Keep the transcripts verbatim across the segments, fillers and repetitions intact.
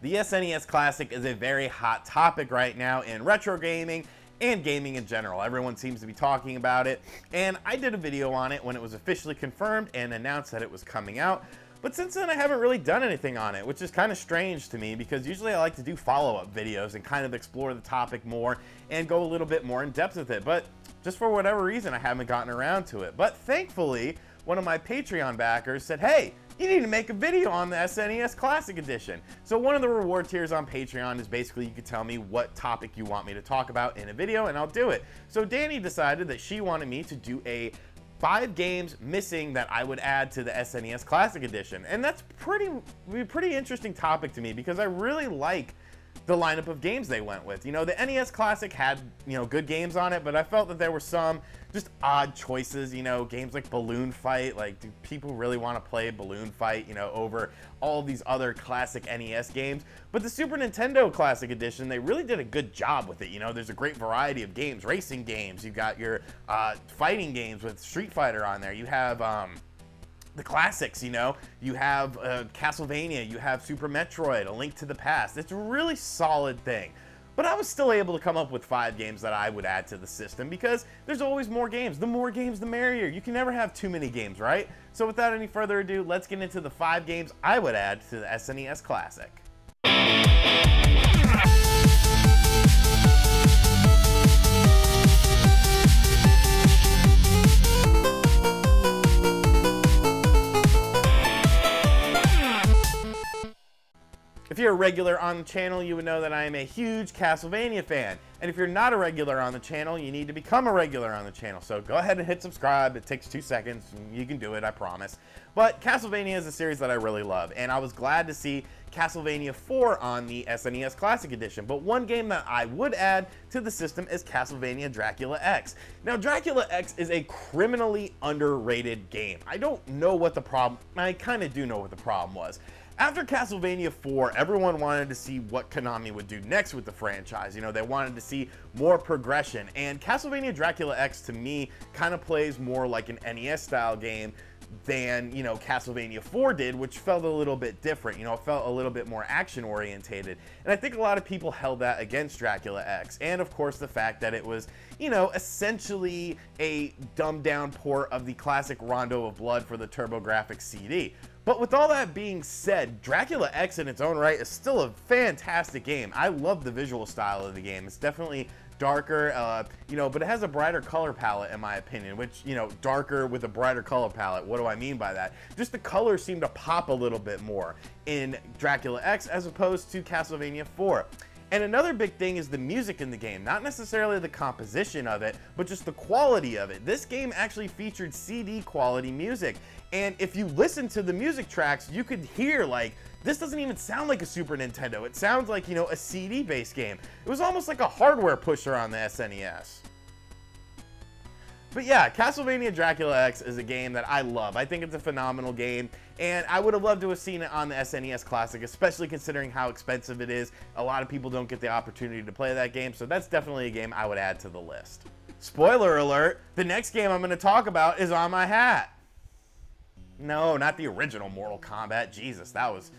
The S N E S Classic is a very hot topic right now in retro gaming and gaming in general. Everyone seems to be talking about it, and I did a video on it when it was officially confirmed and announced that it was coming out. But since then, I haven't really done anything on it, which is kind of strange to me because usually I like to do follow-up videos and kind of explore the topic more and go a little bit more in depth with it. But just for whatever reason, I haven't gotten around to it. But thankfully, one of my Patreon backers said, hey, you need to make a video on the S N E S Classic Edition. So one of the reward tiers on Patreon is basically you can tell me what topic you want me to talk about in a video and I'll do it. So Danny decided that she wanted me to do a five games missing that I would add to the S N E S Classic Edition. And that's pretty pretty interesting topic to me because I really like the lineup of games they went with. You know, the N E S Classic had, you know, good games on it, but I felt that there were some just odd choices, you know, games like Balloon Fight. Like, do people really want to play Balloon Fight, you know, over all these other classic N E S games? But the Super Nintendo Classic Edition, they really did a good job with it. You know, there's a great variety of games, racing games. You've got your uh, fighting games with Street Fighter on there. You have um, the classics, you know. You have uh, Castlevania, you have Super Metroid, A Link to the Past. It's a really solid thing. But I was still able to come up with five games that I would add to the system because there's always more games. The more games, the merrier. You can never have too many games, right? So without any further ado, let's get into the five games I would add to the S N E S Classic. If you're a regular on the channel, you would know that I am a huge Castlevania fan. And if you're not a regular on the channel, you need to become a regular on the channel. So go ahead and hit subscribe. It takes two seconds. You can do it, I promise. But Castlevania is a series that I really love. And I was glad to see Castlevania four on the S N E S Classic Edition. But one game that I would add to the system is Castlevania Dracula X. Now, Dracula X is a criminally underrated game. I don't know what the problem... I kind of do know what the problem was. After Castlevania four, everyone wanted to see what Konami would do next with the franchise. You know, they wanted to see more progression, and Castlevania Dracula X to me kind of plays more like an N E S style game than, you know, Castlevania four did, which felt a little bit different. You know, it felt a little bit more action orientated, and I think a lot of people held that against Dracula X, and of course the fact that it was, you know, essentially a dumbed down port of the classic Rondo of Blood for the TurboGrafx C D. But with all that being said, Dracula X in its own right is still a fantastic game. I love the visual style of the game. It's definitely darker, uh, you know, but it has a brighter color palette in my opinion, which, you know, darker with a brighter color palette. What do I mean by that? Just the colors seem to pop a little bit more in Dracula X as opposed to Castlevania four. And another big thing is the music in the game, not necessarily the composition of it, but just the quality of it. This game actually featured C D quality music. And if you listen to the music tracks, you could hear, like, this doesn't even sound like a Super Nintendo. It sounds like, you know, a C D-based game. It was almost like a hardware pusher on the S N E S. But yeah, Castlevania Dracula X is a game that I love. I think it's a phenomenal game, and I would have loved to have seen it on the S N E S Classic, especially considering how expensive it is. A lot of people don't get the opportunity to play that game, so that's definitely a game I would add to the list. Spoiler alert, the next game I'm going to talk about is on my hat. No, not the original Mortal Kombat. Jesus, that was...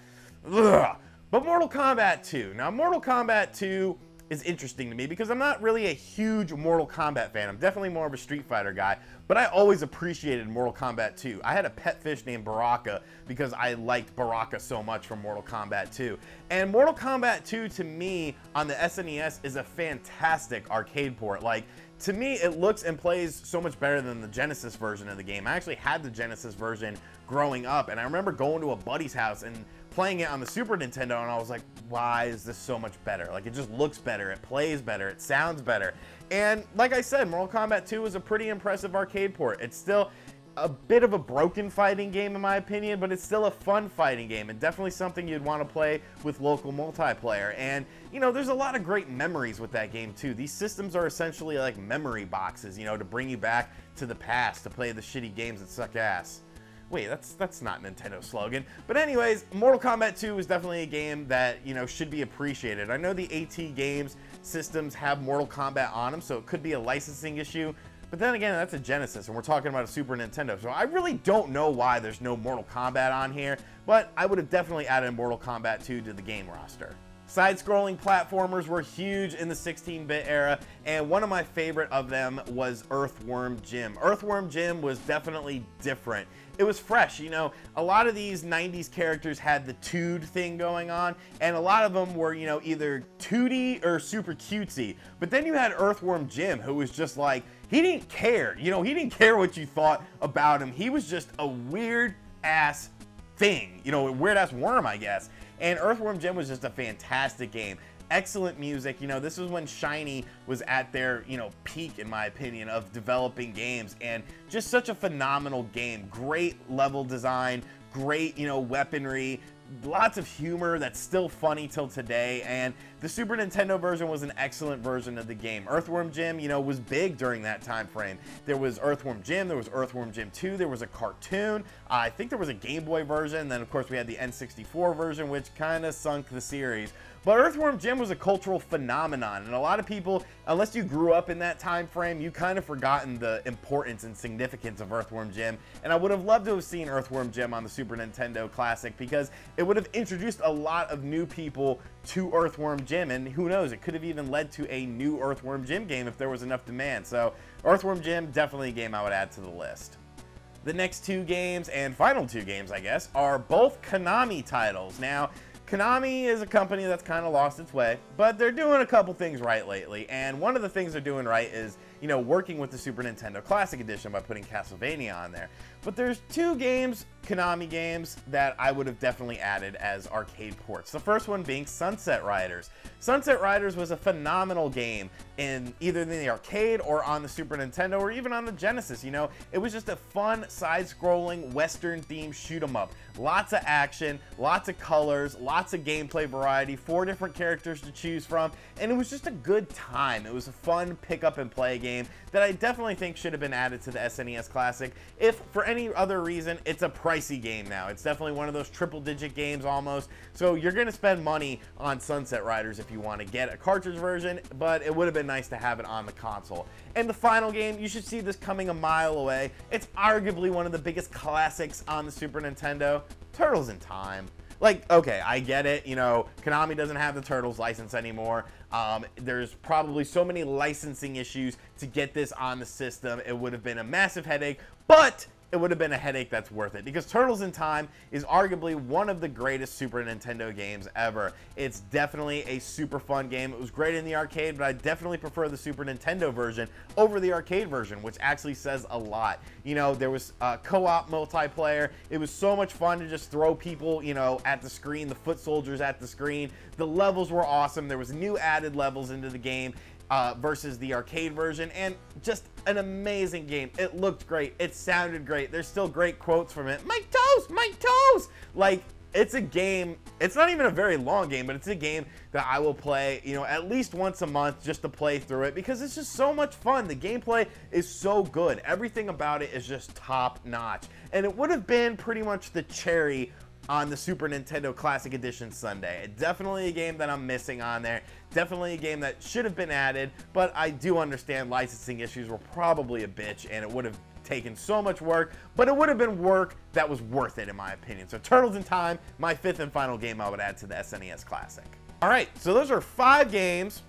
Ugh. But Mortal Kombat two. Now, Mortal Kombat two... is interesting to me because I'm not really a huge Mortal Kombat fan. I'm definitely more of a Street Fighter guy, but I always appreciated Mortal Kombat two. I had a pet fish named Baraka because I liked Baraka so much from Mortal Kombat two. And Mortal Kombat two to me on the S N E S is a fantastic arcade port. Like, to me, it looks and plays so much better than the Genesis version of the game. I actually had the Genesis version growing up, and I remember going to a buddy's house and playing it on the Super Nintendo, and I was like, why is this so much better? Like, it just looks better, it plays better, it sounds better. And like I said, Mortal Kombat two is a pretty impressive arcade port. It's still a bit of a broken fighting game in my opinion, but it's still a fun fighting game and definitely something you'd want to play with local multiplayer. And, you know, there's a lot of great memories with that game too. These systems are essentially like memory boxes, you know, to bring you back to the past to play the shitty games that suck ass. Wait, that's that's not Nintendo's slogan. But anyways, Mortal Kombat two is definitely a game that, you know, should be appreciated. I know the AT Games systems have Mortal Kombat on them, so it could be a licensing issue. But then again, that's a Genesis, and we're talking about a Super Nintendo, so I really don't know why there's no Mortal Kombat on here, but I would have definitely added Mortal Kombat two to the game roster. Side-scrolling platformers were huge in the sixteen bit era, and one of my favorite of them was Earthworm Jim. Earthworm Jim was definitely different. It was fresh, you know, a lot of these nineties characters had the Toad thing going on, and a lot of them were, you know, either two D or super cutesy. But then you had Earthworm Jim, who was just like, he didn't care, you know, he didn't care what you thought about him. He was just a weird-ass thing, you know, a weird-ass worm, I guess. And Earthworm Jim was just a fantastic game. Excellent music. You know, this was when Shiny was at their, you know, peak, in my opinion, of developing games, and just such a phenomenal game. Great level design, great, you know, weaponry, lots of humor that's still funny till today, and the Super Nintendo version was an excellent version of the game. Earthworm Jim, you know, was big during that time frame. There was Earthworm Jim, there was Earthworm Jim two, there was a cartoon, uh, I think there was a Game Boy version, then of course we had the N sixty-four version, which kind of sunk the series. But Earthworm Jim was a cultural phenomenon, and a lot of people, unless you grew up in that time frame, you kind of forgotten the importance and significance of Earthworm Jim, and I would have loved to have seen Earthworm Jim on the Super Nintendo Classic, because it would have introduced a lot of new people to Earthworm Jim, and who knows, it could have even led to a new Earthworm Jim game if there was enough demand. So Earthworm Jim, definitely a game I would add to the list. The next two games, and final two games I guess, are both Konami titles. Now, Konami is a company that's kind of lost its way, but they're doing a couple things right lately, and one of the things they're doing right is, you know, working with the Super Nintendo Classic Edition by putting Castlevania on there. But there's two games, Konami games, that I would have definitely added as arcade ports. The first one being Sunset Riders. Sunset Riders was a phenomenal game in either in the arcade or on the Super Nintendo or even on the Genesis, you know. It was just a fun side-scrolling Western-themed shoot-em-up. Lots of action, lots of colors, lots of gameplay variety, four different characters to choose from, and it was just a good time. It was a fun pick-up-and-play game that I definitely think should have been added to the S N E S Classic. If for any other reason, it's a pricey game now. It's definitely one of those triple digit games almost, so you're gonna spend money on Sunset Riders if you want to get a cartridge version, but it would have been nice to have it on the console. And the final game, you should see this coming a mile away. It's arguably one of the biggest classics on the Super Nintendo, Turtles in Time. Like, okay, I get it, you know, Konami doesn't have the Turtles license anymore. Um, there's probably so many licensing issues to get this on the system. It would have been a massive headache, but it would have been a headache that's worth it, because Turtles in Time is arguably one of the greatest Super Nintendo games ever. It's definitely a super fun game. It was great in the arcade, but I definitely prefer the Super Nintendo version over the arcade version, which actually says a lot. You know, there was uh, co-op multiplayer. It was so much fun to just throw people, you know, at the screen, the foot soldiers at the screen. The levels were awesome. There was new added levels into the game. Uh, versus the arcade version, and just an amazing game. It looked great, it sounded great, there's still great quotes from it. My toes, my toes! Like, it's a game, it's not even a very long game, but it's a game that I will play, you know, at least once a month just to play through it, because it's just so much fun. The gameplay is so good, everything about it is just top notch, and it would have been pretty much the cherry on the Super Nintendo Classic Edition Sunday. Definitely a game that I'm missing on there. Definitely a game that should have been added, but I do understand licensing issues were probably a bitch, and it would have taken so much work, but it would have been work that was worth it in my opinion. So Turtles in Time, my fifth and final game I would add to the S N E S Classic. All right, so those are five games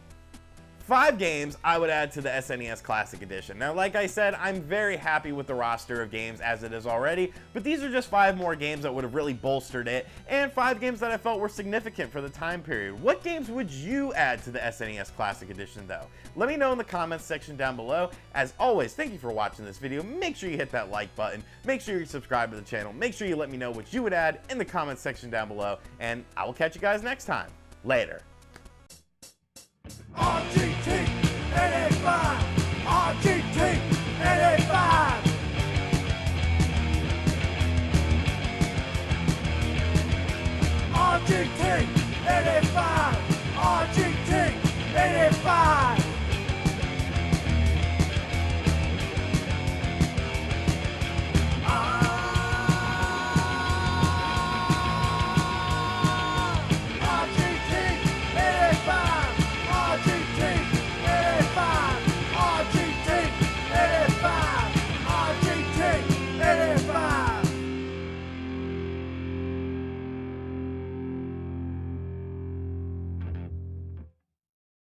Five games I would add to the S N E S Classic Edition. Now, like I said, I'm very happy with the roster of games as it is already, but these are just five more games that would have really bolstered it, and five games that I felt were significant for the time period. What games would you add to the S N E S Classic Edition, though? Let me know in the comments section down below. As always, thank you for watching this video. Make sure you hit that like button. Make sure you subscribe to the channel. Make sure you let me know what you would add in the comments section down below, and I will catch you guys next time. Later. R G